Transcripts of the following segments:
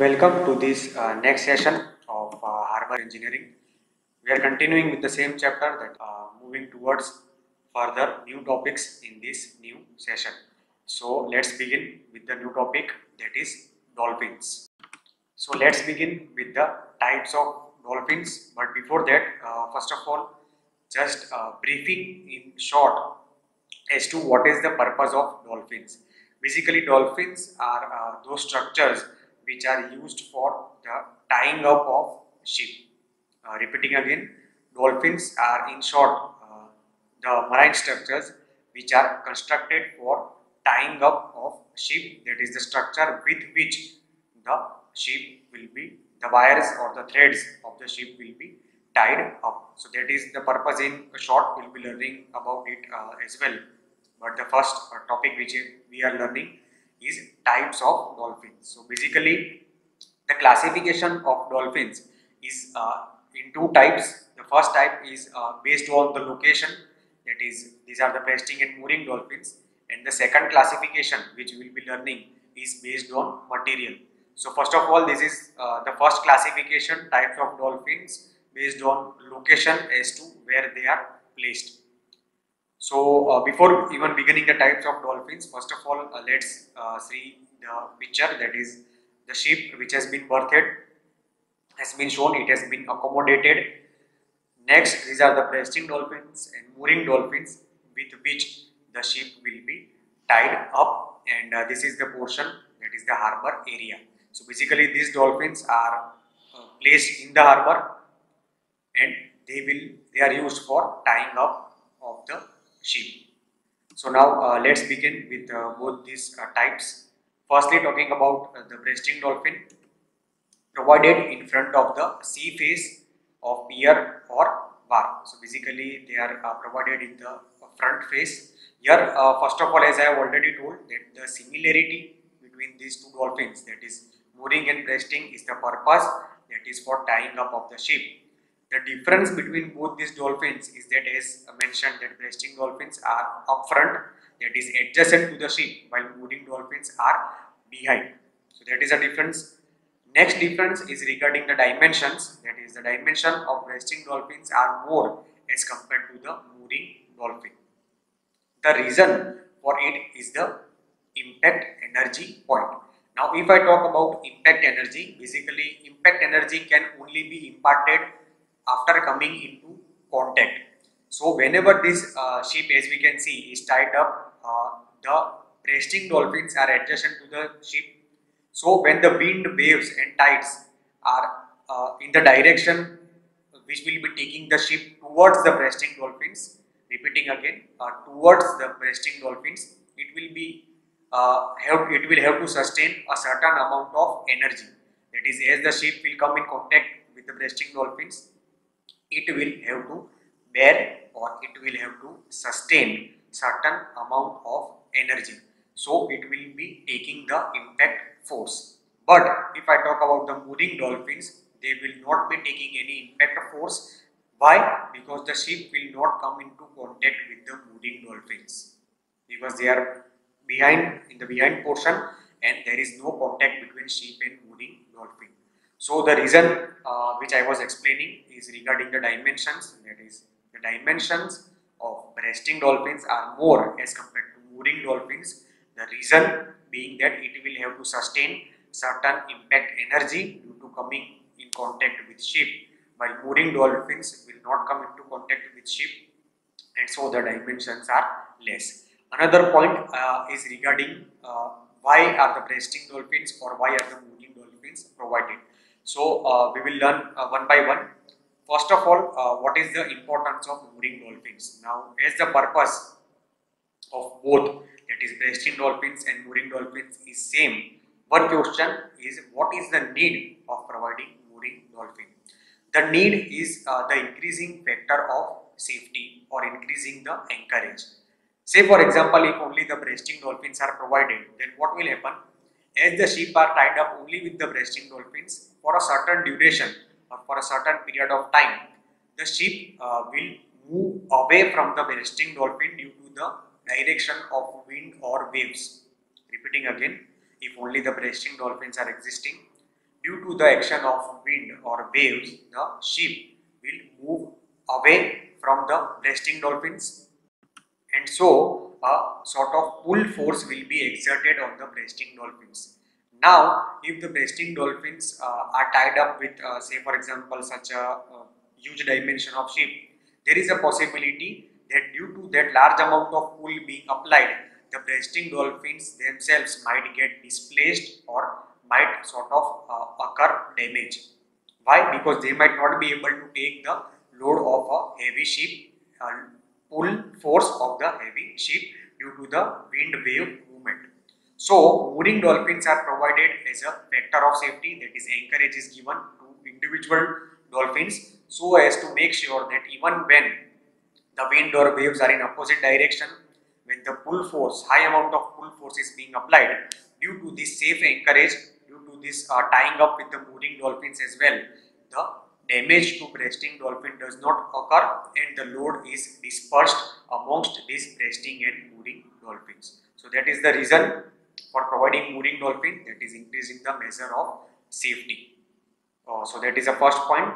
Welcome to this next session of Harbour Engineering. We are continuing with the same chapter, that moving towards further new topics in this new session. So let's begin with the new topic, that is dolphins. So let's begin with the types of dolphins. But before that, first of all, just briefing in short as to what is the purpose of dolphins. Basically, dolphins are those structures which are used for the tying up of ship. Repeating again, dolphins are in short the marine structures which are constructed for tying up of ship. That is the structure with which the ship will be, the wires or the threads of the ship will be tied up. So that is the purpose in short. We will be learning about it as well. But the first topic which we are learning is types of dolphins. So basically, the classification of dolphins is in two types. The first type is based on the location, that is, these are the breasting and mooring dolphins, and the second classification which we will be learning is based on material. So first of all, this is the first classification, types of dolphins based on location as to where they are placed. So before even beginning the types of dolphins, first of all let's see the picture, that is the ship which has been berthed has been shown, it has been accommodated. Next, these are the breasting dolphins and mooring dolphins with which the ship will be tied up, and this is the portion, that is the harbour area. So basically these dolphins are placed in the harbour and they are used for tying up of the ship. So now let's begin with both these types. Firstly, talking about the breasting dolphin, provided in front of the sea face of pier or bar. So basically they are provided in the front face. Here first of all, as I have already told, that the similarity between these two dolphins, that is mooring and breasting, is the purpose, that is for tying up of the ship. The difference between both these dolphins is that, as mentioned, that breasting dolphins are upfront, that is adjacent to the ship, while mooring dolphins are behind. So that is a difference. Next difference is regarding the dimensions, that is the dimension of breasting dolphins are more as compared to the mooring dolphin. The reason for it is the impact energy point. Now if I talk about impact energy, basically impact energy can only be imparted after coming into contact. So whenever this ship, as we can see, is tied up, the breasting dolphins are adjacent to the ship. So when the wind, waves and tides are in the direction which will be taking the ship towards the breasting dolphins, repeating again, towards the breasting dolphins, it will be have to sustain a certain amount of energy. That is, as the ship will come in contact with the breasting dolphins, it will have to bear or it will have to sustain certain amount of energy. So it will be taking the impact force. But if I talk about the mooring dolphins, they will not be taking any impact force. Why? Because the ship will not come into contact with the mooring dolphins, because they are behind, in the behind portion, and there is no contact between ship and mooring dolphin. So the reason which I was explaining is regarding the dimensions, that is the dimensions of breasting dolphins are more as compared to mooring dolphins. The reason being that it will have to sustain certain impact energy due to coming in contact with ship, while mooring dolphins will not come into contact with ship, and so the dimensions are less. Another point is regarding why are the breasting dolphins or why are the mooring dolphins provided. So we will learn one by one. First of all, what is the importance of mooring dolphins? Now, as the purpose of both, that is breasting dolphins and mooring dolphins, is same, one question is, what is the need of providing mooring dolphin? The need is the increasing factor of safety or increasing the anchorage. Say for example, if only the breasting dolphins are provided, then what will happen? As the ship are tied up only with the breasting dolphins for a certain duration or for a certain period of time, the ship will move away from the breasting dolphin due to the direction of wind or waves. Repeating again, if only the breasting dolphins are existing, due to the action of wind or waves, the ship will move away from the breasting dolphins, and so a sort of pull force will be exerted on the breasting dolphins. Now, if the breasting dolphins are tied up with, say for example, such a huge dimension of ship, there is a possibility that due to that large amount of pull being applied, the breasting dolphins themselves might get displaced or might sort of occur damage. Why? Because they might not be able to take the load of a heavy ship, pull force of the heavy ship due to the wind wave movement. So, mooring dolphins are provided as a factor of safety, that is, anchorage is given to individual dolphins so as to make sure that even when the wind or waves are in opposite direction, when the pull force, high amount of pull force is being applied, due to this safe anchorage, due to this tying up with the mooring dolphins as well, the damage to breasting dolphin does not occur and the load is dispersed amongst these breasting and mooring dolphins. So that is the reason for providing mooring dolphin, that is increasing the measure of safety. So that is the first point.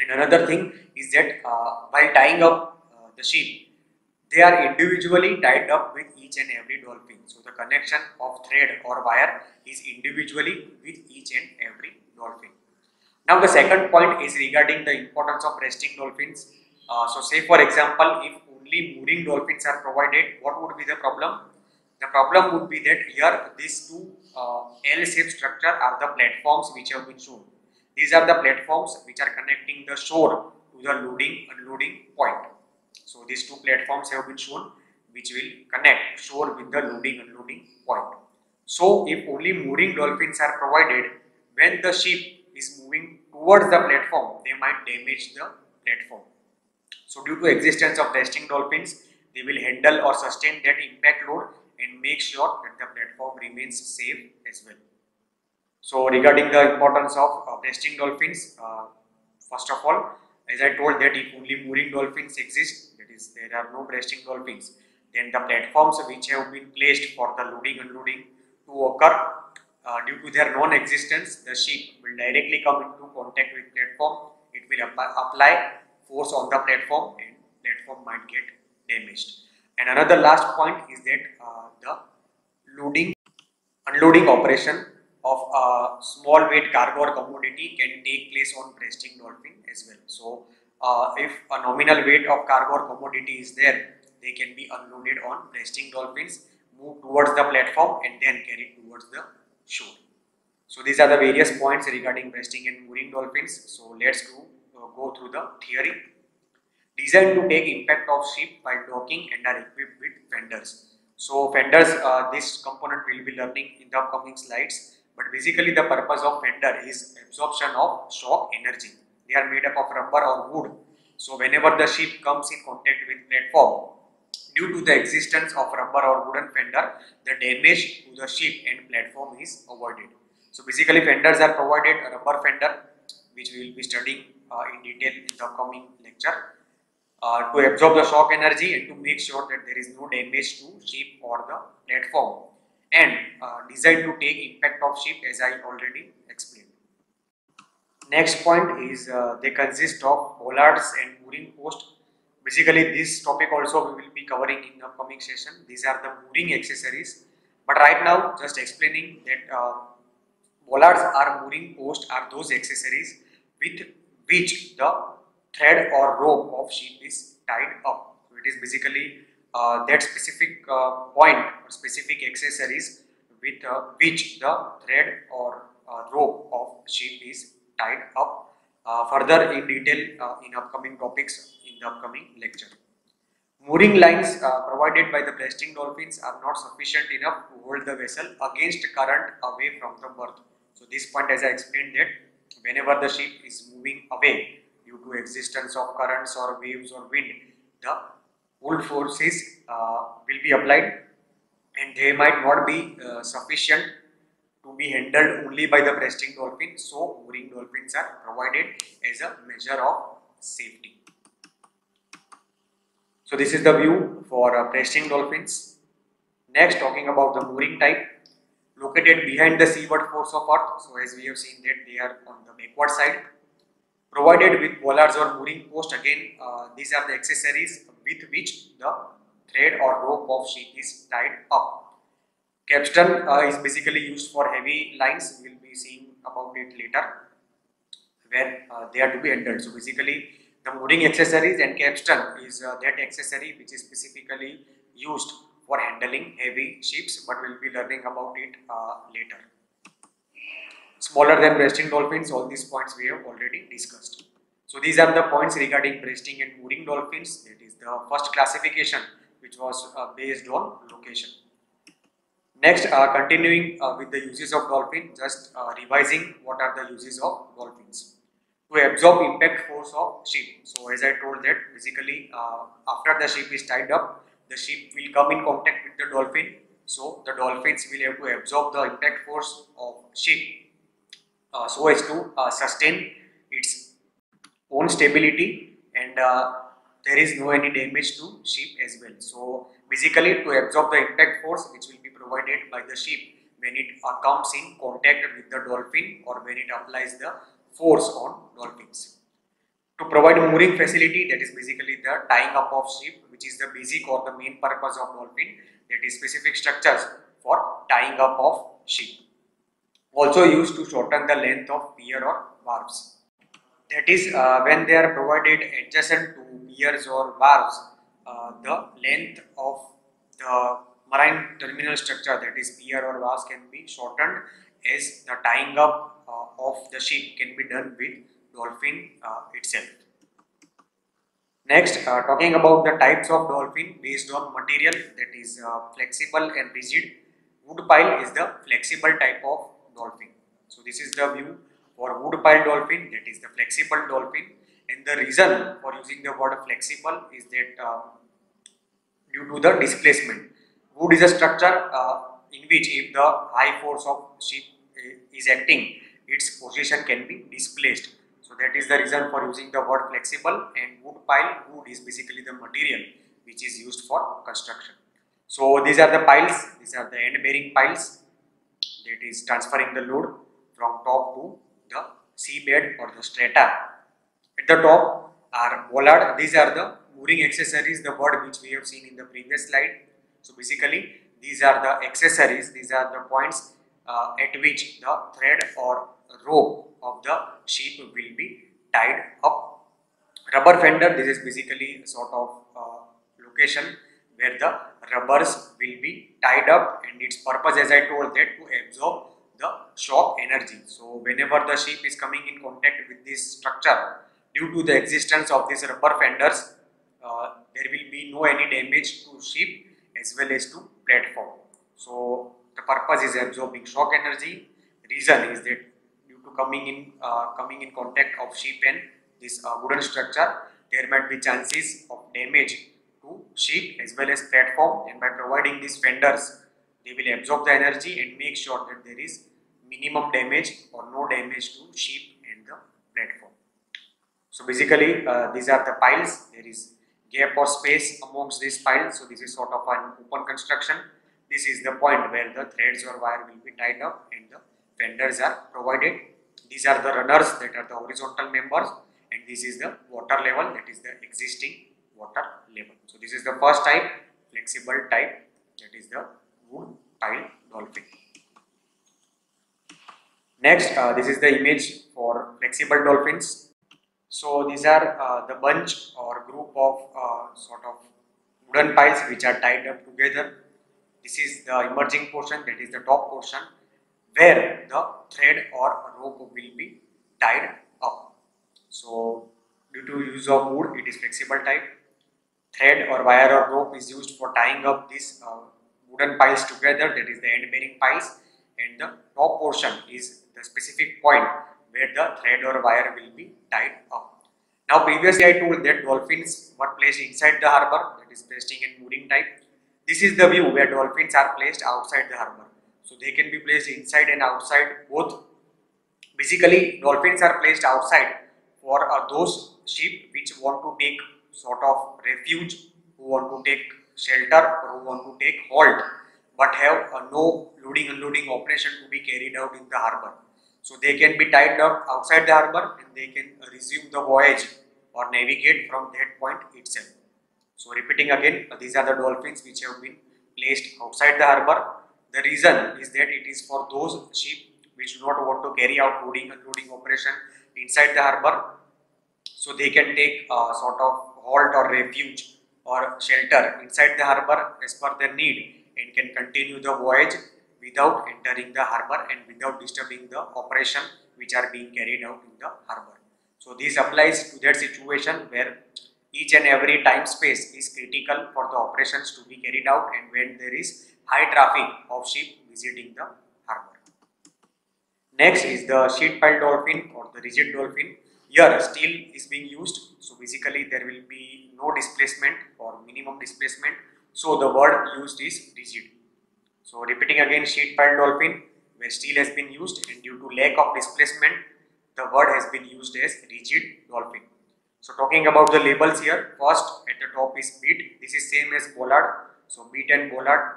And another thing is that while tying up the ship, they are individually tied up with each and every dolphin. So the connection of thread or wire is individually with each and every dolphin. Now the second point is regarding the importance of breasting dolphins. So say for example, if only mooring dolphins are provided, what would be the problem? The problem would be that here these two L-shaped structure are the platforms which have been shown. These are the platforms which are connecting the shore to the loading unloading point. So these two platforms have been shown which will connect shore with the loading unloading point. So if only mooring dolphins are provided, when the ship is moving towards the platform, they might damage the platform. So due to existence of breasting dolphins, they will handle or sustain that impact load and make sure that the platform remains safe as well. So regarding the importance of breasting dolphins, first of all, as I told that if only mooring dolphins exist, that is there are no breasting dolphins, then the platforms which have been placed for the loading unloading to occur, due to their non-existence, the ship will directly come into contact with platform, it will apply force on the platform and platform might get damaged. And another last point is that the loading unloading operation of a small weight cargo or commodity can take place on breasting dolphin as well. So if a nominal weight of cargo or commodity is there, they can be unloaded on breasting dolphins, move towards the platform and then carried towards the shore. So these are the various points regarding breasting and mooring dolphins. So let's go through the theory. Designed to take impact of ship by docking and are equipped with fenders. So fenders, this component we will be learning in the upcoming slides. But basically the purpose of fender is absorption of shock energy. They are made up of rubber or wood. So whenever the ship comes in contact with platform, due to the existence of rubber or wooden fender, the damage to the ship and platform is avoided. So basically fenders are provided, a rubber fender which we will be studying in detail in the upcoming lecture, to absorb the shock energy and to make sure that there is no damage to ship or the platform, and designed to take impact of ship, as I already explained. Next point is they consist of bollards and mooring posts. Basically this topic also we will be covering in the upcoming session. These are the mooring accessories, but right now just explaining that bollards or mooring posts are those accessories with which the thread or rope of ship is tied up. So it is basically that specific point or specific accessories with which the thread or rope of ship is tied up. Further in detail in upcoming topics in the upcoming lecture. Mooring lines provided by the breasting dolphins are not sufficient enough to hold the vessel against current away from the berth. So this point, as I explained, that whenever the ship is moving away due to existence of currents or waves or wind, the pull forces will be applied and they might not be sufficient to be handled only by the breasting dolphin. So mooring dolphins are provided as a measure of safety. So this is the view for breasting dolphins. Next, talking about the mooring type. located behind the seaward force of Earth, so as we have seen that they are on the backward side, provided with pollards or mooring post. Again, these are the accessories with which the thread or rope of sheet is tied up. Capstan is basically used for heavy lines. We will be seeing about it later where they are to be entered. So basically the mooring accessories and capstan is that accessory which is specifically used for handling heavy ships, but we will be learning about it later. Smaller than breasting dolphins, all these points we have already discussed. So these are the points regarding breasting and mooring dolphins. That is the first classification which was based on location. Next, continuing with the uses of dolphin, just revising what are the uses of dolphins. To absorb impact force of ship. So as I told that basically after the ship is tied up, the ship will come in contact with the dolphin. So the dolphins will have to absorb the impact force of ship so as to sustain its own stability, and there is no any damage to ship as well. So basically to absorb the impact force which will be provided by the ship when it comes in contact with the dolphin or when it applies the force on dolphins. To provide mooring facility, that is basically the tying up of ship, which is the basic or the main purpose of dolphin, that is specific structures for tying up of ship. Also used to shorten the length of pier or wharves. That is when they are provided adjacent to piers or wharves, the length of the marine terminal structure, that is pier or wharves, can be shortened as the tying up of the ship can be done with dolphin itself. Next, talking about the types of dolphin based on material, that is flexible and rigid. Wood pile is the flexible type of dolphin. So this is the view for wood pile dolphin, that is the flexible dolphin, and the reason for using the word flexible is that due to the displacement. Wood is a structure in which if the high force of ship is acting, its position can be displaced. So that is the reason for using the word flexible. And wood pile, wood is basically the material which is used for construction. So these are the piles, these are the end bearing piles, that is transferring the load from top to the seabed or the strata. At the top are bollard, these are the mooring accessories, the word which we have seen in the previous slide. So basically these are the accessories, these are the points at which the thread or rope of the ship will be tied up. Rubber fender, this is basically a sort of location where the rubbers will be tied up, and its purpose, as I told, that to absorb the shock energy. So whenever the ship is coming in contact with this structure, due to the existence of these rubber fenders, there will be no any damage to ship as well as to platform. So the purpose is absorbing shock energy. Reason is that due to coming in contact of ship and this wooden structure, there might be chances of damage to ship as well as platform, and by providing these fenders, they will absorb the energy and make sure that there is minimum damage or no damage to ship and the platform. So basically these are the piles. There is gap or space amongst these piles, so this is sort of an open construction. This is the point where the threads or wire will be tied up and the fenders are provided. These are the runners, that are the horizontal members, and this is the water level, that is the existing water level. So this is the first type, flexible type, that is the wood pile dolphin. Next, this is the image for flexible dolphins. So these are the bunch or group of sort of wooden piles which are tied up together. This is the emerging portion, that is the top portion, where the thread or rope will be tied up. So due to use of wood, it is flexible type. Thread or wire or rope is used for tying up these wooden piles together, that is the end bearing piles, and the top portion is the specific point where the thread or wire will be tied up. Now previously I told that dolphins were placed inside the harbour, that is breasting and mooring type. This is the view where dolphins are placed outside the harbour. So they can be placed inside and outside both. Basically dolphins are placed outside for those ship which want to take sort of refuge, who want to take shelter, or who want to take hold but have no loading/unloading operation to be carried out in the harbour. So they can be tied up outside the harbour and they can resume the voyage or navigate from that point itself. So repeating again, these are the dolphins which have been placed outside the harbour. The reason is that it is for those ship which do not want to carry out loading/unloading operation inside the harbour. So they can take a sort of halt or refuge or shelter inside the harbour as per their need and can continue the voyage without entering the harbour and without disturbing the operation which are being carried out in the harbour. So this applies to that situation where each and every time space is critical for the operations to be carried out and when there is high traffic of ship visiting the harbour. Next is the sheet pile dolphin or the rigid dolphin. Here steel is being used, so basically there will be no displacement or minimum displacement, so the word used is rigid. So repeating again, sheet pile dolphin where steel has been used and due to lack of displacement the word has been used as rigid dolphin. So talking about the labels here, first at the top is beat. This is same as bollard, so beat and bollard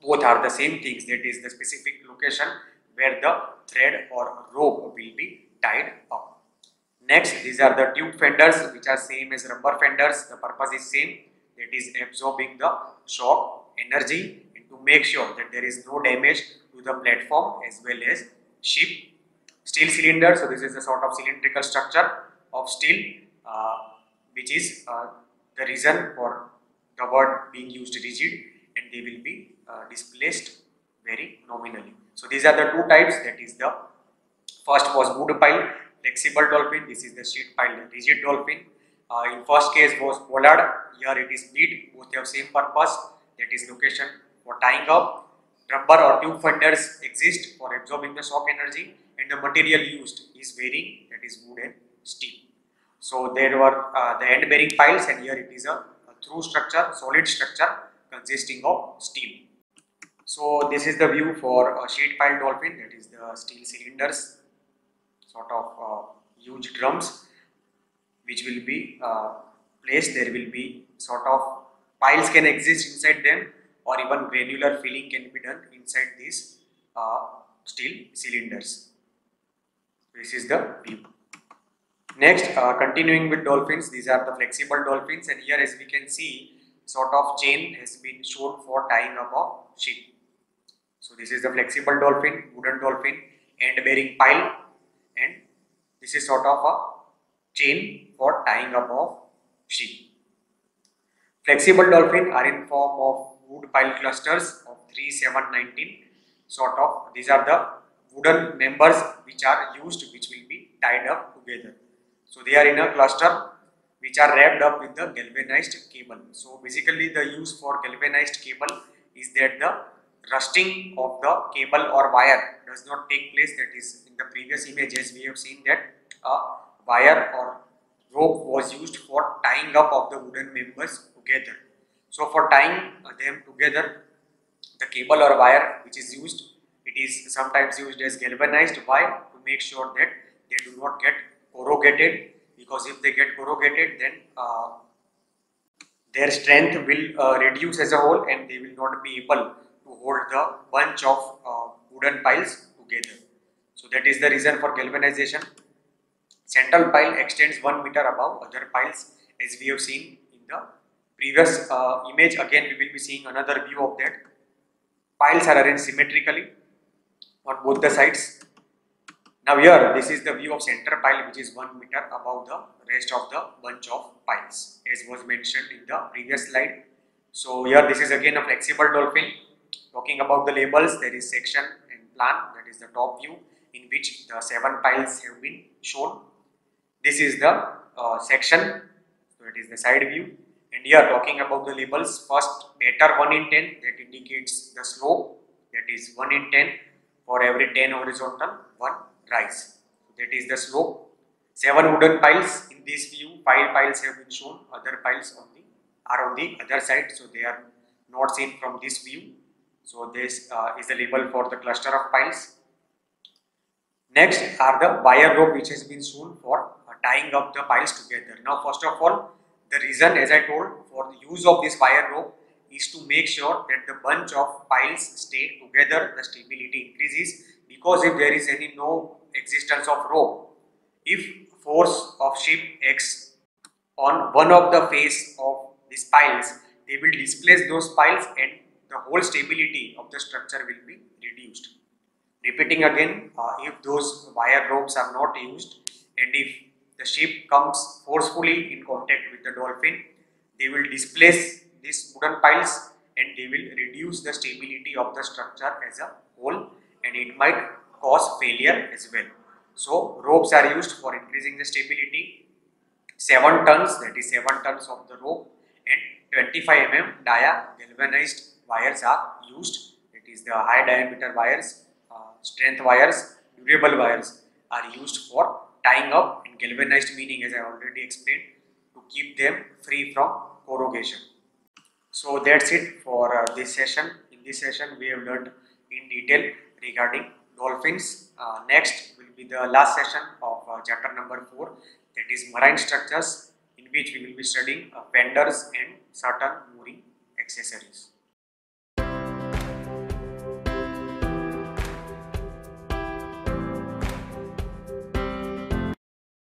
both are the same things, that is the specific location where the thread or rope will be tied up. Next, these are the tube fenders which are same as rubber fenders. The purpose is same, that is absorbing the shock energy and to make sure that there is no damage to the platform as well as ship. Steel cylinder, so this is a sort of cylindrical structure of steel which is the reason for the word being used rigid, and they will be displaced very nominally. So these are the two types, that is the first was wood pile, flexible dolphin, this is the sheet pile, rigid dolphin. In first case was bollard, here it is bead, both have same purpose, that is location for tying up. Rubber or tube fenders exist for absorbing the shock energy and the material used is varying, that is wood and steel. So there were the end bearing piles, and here it is a through structure, solid structure consisting of steel. So this is the view for a sheet pile dolphin, that is the steel cylinders, sort of huge drums which will be placed. There will be sort of piles can exist inside them, or even granular filling can be done inside these steel cylinders. This is the view. Next, continuing with dolphins, these are the flexible dolphins, and here as we can see sort of chain has been shown for tying up a ship. So this is the flexible dolphin, wooden dolphin, end bearing pile, and this is sort of a chain for tying up of ship. Flexible dolphin are in form of wood pile clusters of 3, 7, 19 sort of. These are the wooden members which are used, which will be tied up together. So they are in a cluster which are wrapped up with the galvanized cable. So basically the use for galvanized cable is that the rusting of the cable or wire does not take place. That is, in the previous images we have seen that a wire or rope was used for tying up of the wooden members together. So for tying them together, the cable or wire which is used, it is sometimes used as galvanized. Why? To make sure that they do not get corrugated, because if they get corrugated then their strength will reduce as a whole and they will not be able to hold the bunch of wooden piles together. So that is the reason for galvanization. Central pile extends 1 meter above other piles, as we have seen in the previous image. Again we will be seeing another view of that. Piles are arranged symmetrically on both the sides. Now here this is the view of center pile, which is 1 meter above the rest of the bunch of piles, as was mentioned in the previous slide. So here this is again a flexible dolphin. Talking about the labels, there is section and plan, that is the top view in which the 7 piles have been shown. This is the section, so it is the side view. And here talking about the labels, first better 1 in 10, that indicates the slope, that is 1 in 10 for every 10 horizontal, 1 rise, that is the slope. 7 wooden piles in this view, 5 piles have been shown, other piles are on the other side, so they are not seen from this view. So this is the label for the cluster of piles. Next are the wire rope which has been shown for tying up the piles together. Now first of all, the reason, as I told, for the use of this wire rope is to make sure that the bunch of piles stay together, the stability increases, because if there is any no existence of rho, if force of ship acts on one of the face of these piles, they will displace those piles and the whole stability of the structure will be reduced. Repeating again, if those wire ropes are not used and if the ship comes forcefully in contact with the dolphin, they will displace these wooden piles and they will reduce the stability of the structure as a whole, and it might cause failure as well. So ropes are used for increasing the stability. 7 tons, that is 7 tons of the rope, and 25 mm dia galvanized wires are used, that is the high diameter wires, strength wires, durable wires are used for tying up, and galvanized meaning, as I already explained, to keep them free from corrugation. So that's it for this session. In this session we have learnt in detail regarding dolphins. Next will be the last session of chapter number 4, that is marine structures, in which we will be studying fenders and certain mooring accessories.